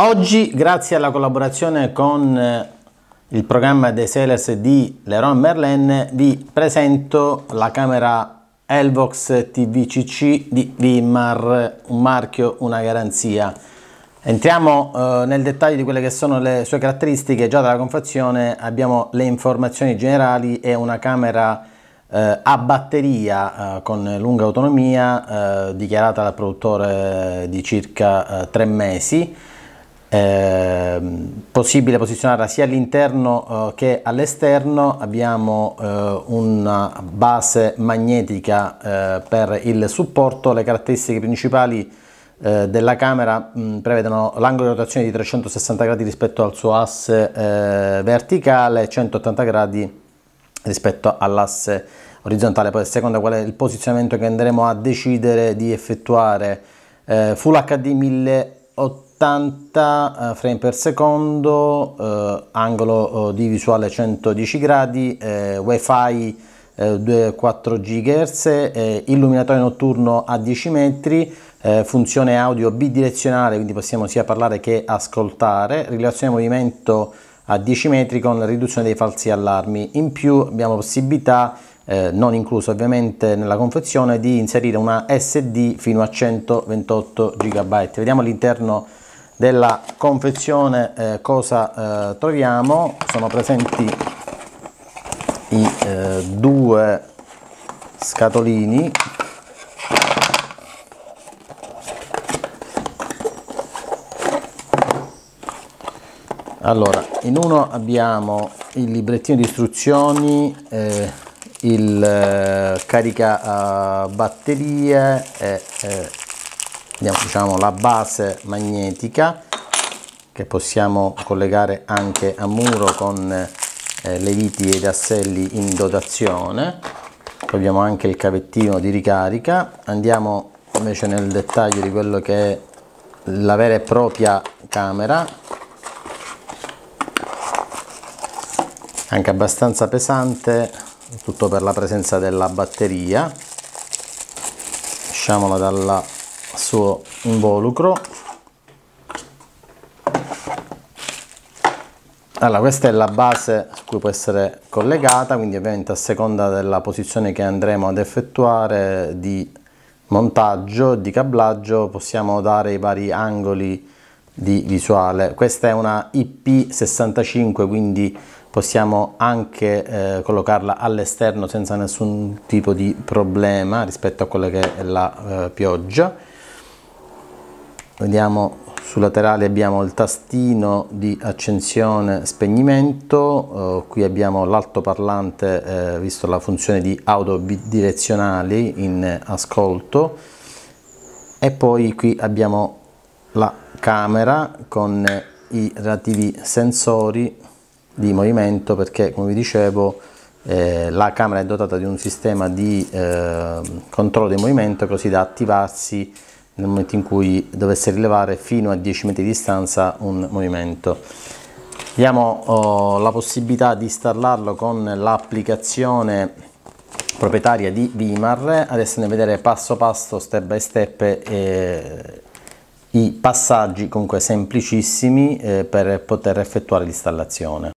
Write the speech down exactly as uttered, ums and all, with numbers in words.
Oggi, grazie alla collaborazione con il programma dei sellers di Leroy Merlin, vi presento la camera Elvox T V C C di Vimar, un marchio, una garanzia. Entriamo eh, nel dettaglio di quelle che sono le sue caratteristiche. Già dalla confezione abbiamo le informazioni generali. È una camera eh, a batteria eh, con lunga autonomia, eh, dichiarata dal produttore di circa eh, tre mesi. Eh, possibile posizionarla sia all'interno eh, che all'esterno. Abbiamo eh, una base magnetica eh, per il supporto. Le caratteristiche principali eh, della camera mh, prevedono l'angolo di rotazione di trecentosessanta gradi rispetto al suo asse eh, verticale e centottanta gradi rispetto all'asse orizzontale. Poi, secondo qual è il posizionamento che andremo a decidere di effettuare, eh, Full H D mille ottanta frame per secondo, eh, angolo eh, di visuale centodieci gradi, eh, wifi eh, quattro gigahertz, eh, illuminatore notturno a dieci metri, eh, funzione audio bidirezionale, quindi possiamo sia parlare che ascoltare, regolazione movimento a dieci metri con la riduzione dei falsi allarmi. In più abbiamo possibilità, eh, non incluso ovviamente nella confezione, di inserire una S D fino a centoventotto giga byte. Vediamo all'interno della confezione eh, cosa eh, troviamo. Sono presenti i eh, due scatolini . Allora, in uno abbiamo il librettino di istruzioni, eh, il eh, carica eh, batterie e eh, diciamo la base magnetica che possiamo collegare anche a muro con eh, le viti e i tasselli in dotazione. Poi abbiamo anche il cavettino di ricarica. Andiamo invece nel dettaglio di quello che è la vera e propria camera, anche abbastanza pesante, tutto per la presenza della batteria. Lasciamola dalla suo involucro. Allora, questa è la base su cui può essere collegata, quindi ovviamente a seconda della posizione che andremo ad effettuare di montaggio, di cablaggio, possiamo dare i vari angoli di visuale. Questa è una I P sessantacinque, quindi possiamo anche eh, collocarla all'esterno senza nessun tipo di problema rispetto a quella che è la eh, pioggia. Vediamo sul laterale, abbiamo il tastino di accensione spegnimento, eh, qui abbiamo l'altoparlante, eh, visto la funzione di audio bidirezionali in ascolto, e poi qui abbiamo la camera con i relativi sensori di movimento, perché come vi dicevo eh, la camera è dotata di un sistema di eh, controllo del movimento, così da attivarsi nel momento in cui dovesse rilevare fino a dieci metri di distanza un movimento. Abbiamo oh, la possibilità di installarlo con l'applicazione proprietaria di Vimar. Adesso andiamo a vedere passo passo, step by step, eh, i passaggi comunque semplicissimi eh, per poter effettuare l'installazione.